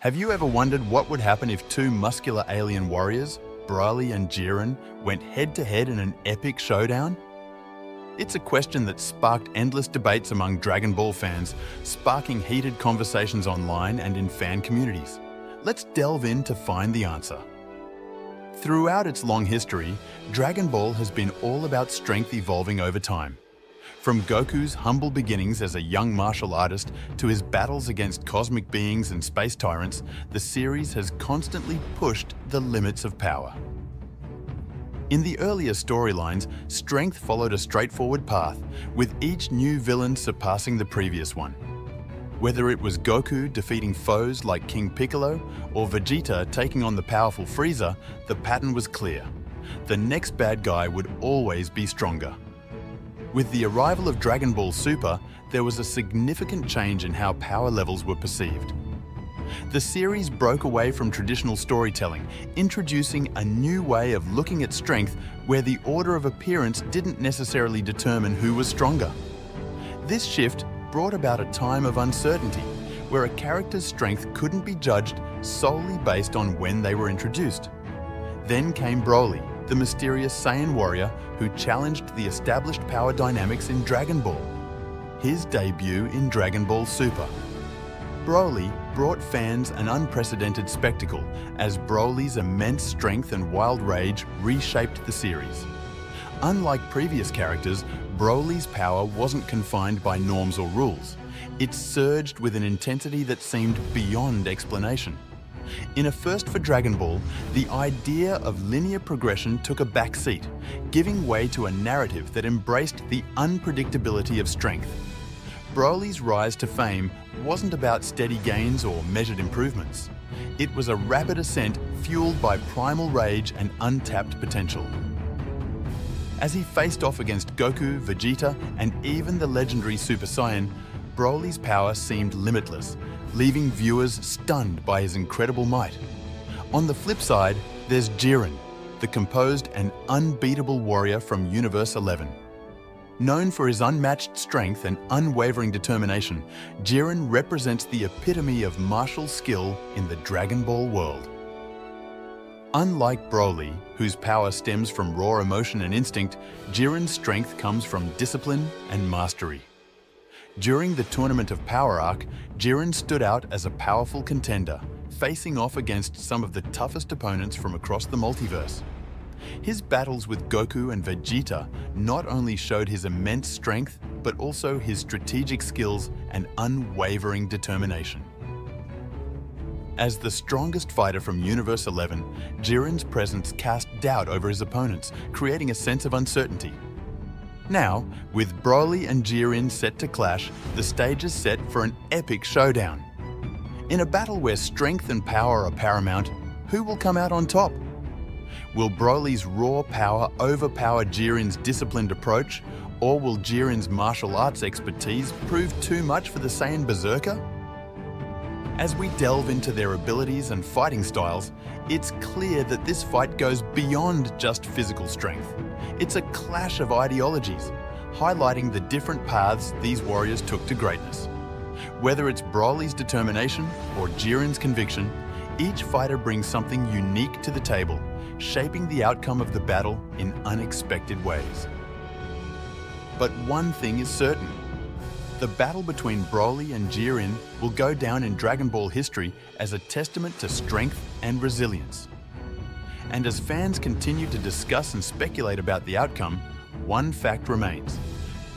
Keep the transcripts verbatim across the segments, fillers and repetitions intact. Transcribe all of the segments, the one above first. Have you ever wondered what would happen if two muscular alien warriors, Broly and Jiren, went head-to-head in an epic showdown? It's a question that sparked endless debates among Dragon Ball fans, sparking heated conversations online and in fan communities. Let's delve in to find the answer. Throughout its long history, Dragon Ball has been all about strength evolving over time. From Goku's humble beginnings as a young martial artist to his battles against cosmic beings and space tyrants, the series has constantly pushed the limits of power. In the earlier storylines, strength followed a straightforward path, with each new villain surpassing the previous one. Whether it was Goku defeating foes like King Piccolo or Vegeta taking on the powerful Frieza, the pattern was clear. The next bad guy would always be stronger. With the arrival of Dragon Ball Super, there was a significant change in how power levels were perceived. The series broke away from traditional storytelling, introducing a new way of looking at strength where the order of appearance didn't necessarily determine who was stronger. This shift brought about a time of uncertainty, where a character's strength couldn't be judged solely based on when they were introduced. Then came Broly, the mysterious Saiyan warrior who challenged the established power dynamics in Dragon Ball. His debut in Dragon Ball Super. Broly brought fans an unprecedented spectacle as Broly's immense strength and wild rage reshaped the series. Unlike previous characters, Broly's power wasn't confined by norms or rules. It surged with an intensity that seemed beyond explanation. In a first for Dragon Ball, the idea of linear progression took a back seat, giving way to a narrative that embraced the unpredictability of strength. Broly's rise to fame wasn't about steady gains or measured improvements. It was a rapid ascent fueled by primal rage and untapped potential. As he faced off against Goku, Vegeta, and even the legendary Super Saiyan, Broly's power seemed limitless, leaving viewers stunned by his incredible might. On the flip side, there's Jiren, the composed and unbeatable warrior from Universe eleven. Known for his unmatched strength and unwavering determination, Jiren represents the epitome of martial skill in the Dragon Ball world. Unlike Broly, whose power stems from raw emotion and instinct, Jiren's strength comes from discipline and mastery. During the Tournament of Power arc, Jiren stood out as a powerful contender, facing off against some of the toughest opponents from across the multiverse. His battles with Goku and Vegeta not only showed his immense strength, but also his strategic skills and unwavering determination. As the strongest fighter from Universe eleven, Jiren's presence cast doubt over his opponents, creating a sense of uncertainty. Now, with Broly and Jiren set to clash, the stage is set for an epic showdown. In a battle where strength and power are paramount, who will come out on top? Will Broly's raw power overpower Jiren's disciplined approach, or will Jiren's martial arts expertise prove too much for the Saiyan Berserker? As we delve into their abilities and fighting styles, it's clear that this fight goes beyond just physical strength. It's a clash of ideologies, highlighting the different paths these warriors took to greatness. Whether it's Broly's determination or Jiren's conviction, each fighter brings something unique to the table, shaping the outcome of the battle in unexpected ways. But one thing is certain. The battle between Broly and Jiren will go down in Dragon Ball history as a testament to strength and resilience. And as fans continue to discuss and speculate about the outcome, one fact remains.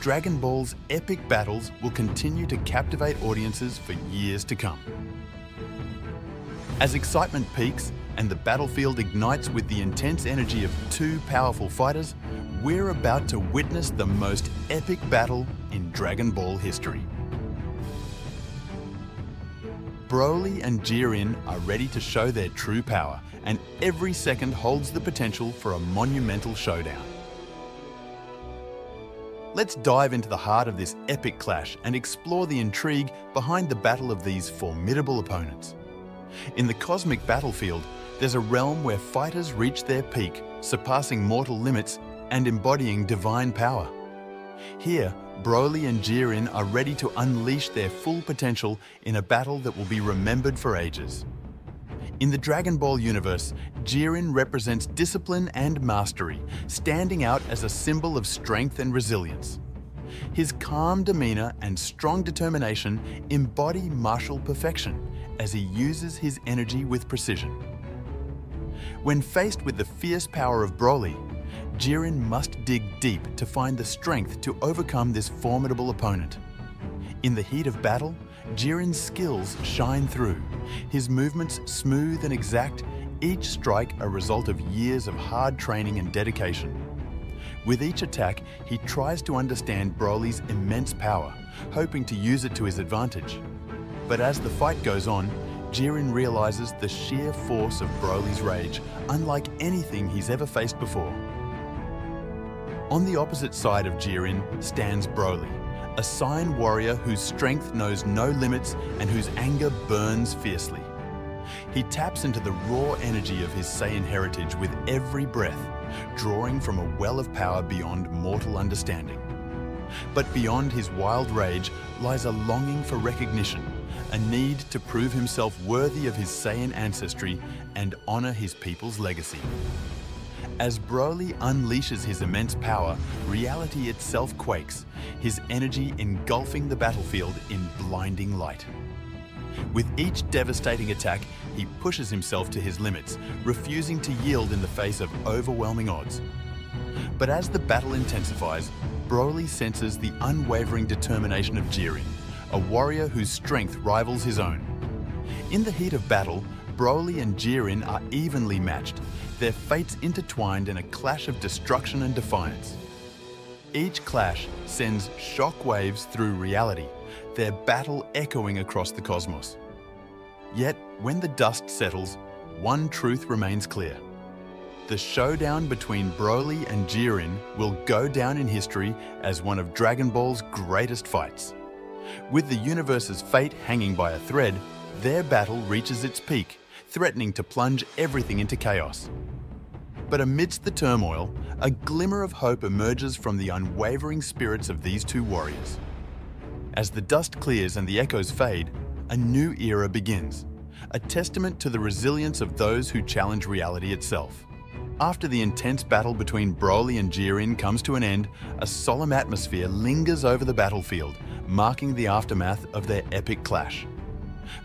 Dragon Ball's epic battles will continue to captivate audiences for years to come. As excitement peaks and the battlefield ignites with the intense energy of two powerful fighters, we're about to witness the most epic battle in Dragon Ball history. Broly and Jiren are ready to show their true power, and every second holds the potential for a monumental showdown. Let's dive into the heart of this epic clash and explore the intrigue behind the battle of these formidable opponents. In the cosmic battlefield, there's a realm where fighters reach their peak, surpassing mortal limits and embodying divine power. Here, Broly and Jiren are ready to unleash their full potential in a battle that will be remembered for ages. In the Dragon Ball universe, Jiren represents discipline and mastery, standing out as a symbol of strength and resilience. His calm demeanor and strong determination embody martial perfection as he uses his energy with precision. When faced with the fierce power of Broly, Jiren must dig deep to find the strength to overcome this formidable opponent. In the heat of battle, Jiren's skills shine through, his movements smooth and exact, each strike a result of years of hard training and dedication. With each attack, he tries to understand Broly's immense power, hoping to use it to his advantage. But as the fight goes on, Jiren realizes the sheer force of Broly's rage, unlike anything he's ever faced before. On the opposite side of Jiren stands Broly, a Saiyan warrior whose strength knows no limits and whose anger burns fiercely. He taps into the raw energy of his Saiyan heritage with every breath, drawing from a well of power beyond mortal understanding. But beyond his wild rage lies a longing for recognition, a need to prove himself worthy of his Saiyan ancestry and honor his people's legacy. As Broly unleashes his immense power, reality itself quakes, his energy engulfing the battlefield in blinding light. With each devastating attack, he pushes himself to his limits, refusing to yield in the face of overwhelming odds. But as the battle intensifies, Broly senses the unwavering determination of Jiren, a warrior whose strength rivals his own. In the heat of battle, Broly and Jiren are evenly matched, their fates intertwined in a clash of destruction and defiance. Each clash sends shockwaves through reality, their battle echoing across the cosmos. Yet, when the dust settles, one truth remains clear. The showdown between Broly and Jiren will go down in history as one of Dragon Ball's greatest fights. With the universe's fate hanging by a thread, their battle reaches its peak, threatening to plunge everything into chaos. But amidst the turmoil, a glimmer of hope emerges from the unwavering spirits of these two warriors. As the dust clears and the echoes fade, a new era begins, a testament to the resilience of those who challenge reality itself. After the intense battle between Broly and Jiren comes to an end, a solemn atmosphere lingers over the battlefield, marking the aftermath of their epic clash.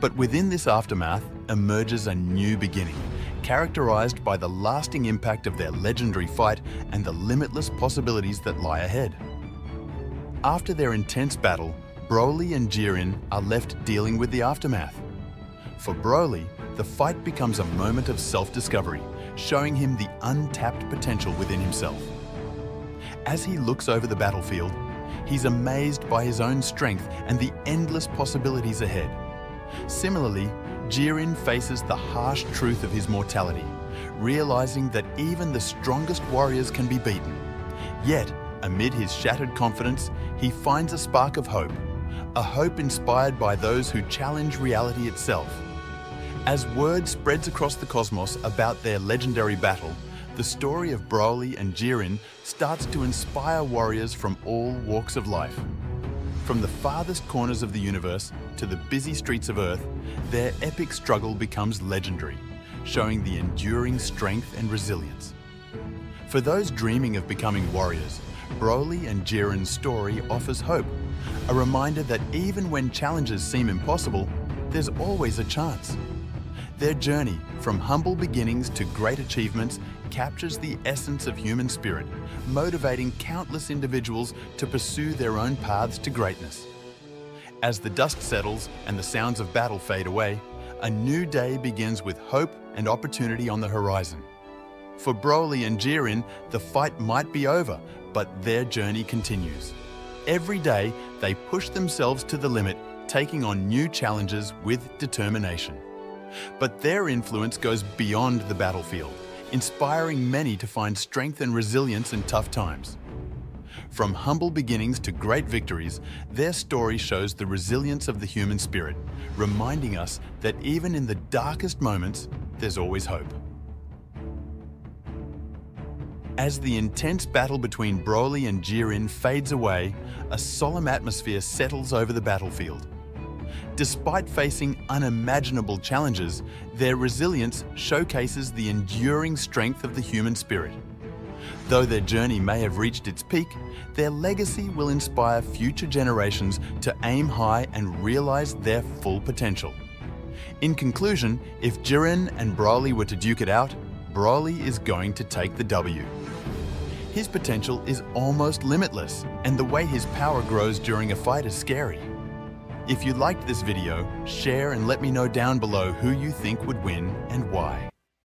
But within this aftermath emerges a new beginning, characterized by the lasting impact of their legendary fight and the limitless possibilities that lie ahead. After their intense battle, Broly and Jiren are left dealing with the aftermath. For Broly, the fight becomes a moment of self-discovery, showing him the untapped potential within himself. As he looks over the battlefield, he's amazed by his own strength and the endless possibilities ahead. Similarly, Jiren faces the harsh truth of his mortality, realizing that even the strongest warriors can be beaten. Yet, amid his shattered confidence, he finds a spark of hope, a hope inspired by those who challenge reality itself. As word spreads across the cosmos about their legendary battle, the story of Broly and Jiren starts to inspire warriors from all walks of life. From the farthest corners of the universe to the busy streets of Earth, their epic struggle becomes legendary, showing the enduring strength and resilience. For those dreaming of becoming warriors, Broly and Jiren's story offers hope, a reminder that even when challenges seem impossible, there's always a chance. Their journey from humble beginnings to great achievements captures the essence of human spirit, motivating countless individuals to pursue their own paths to greatness. As the dust settles and the sounds of battle fade away, a new day begins with hope and opportunity on the horizon. For Broly and Jiren, the fight might be over, but their journey continues. Every day, they push themselves to the limit, taking on new challenges with determination. But their influence goes beyond the battlefield, inspiring many to find strength and resilience in tough times. From humble beginnings to great victories, their story shows the resilience of the human spirit, reminding us that even in the darkest moments, there's always hope. As the intense battle between Broly and Jiren fades away, a solemn atmosphere settles over the battlefield. Despite facing unimaginable challenges, their resilience showcases the enduring strength of the human spirit. Though their journey may have reached its peak, their legacy will inspire future generations to aim high and realize their full potential. In conclusion, if Jiren and Broly were to duke it out, Broly is going to take the W. His potential is almost limitless, and the way his power grows during a fight is scary. If you liked this video, share and let me know down below who you think would win and why.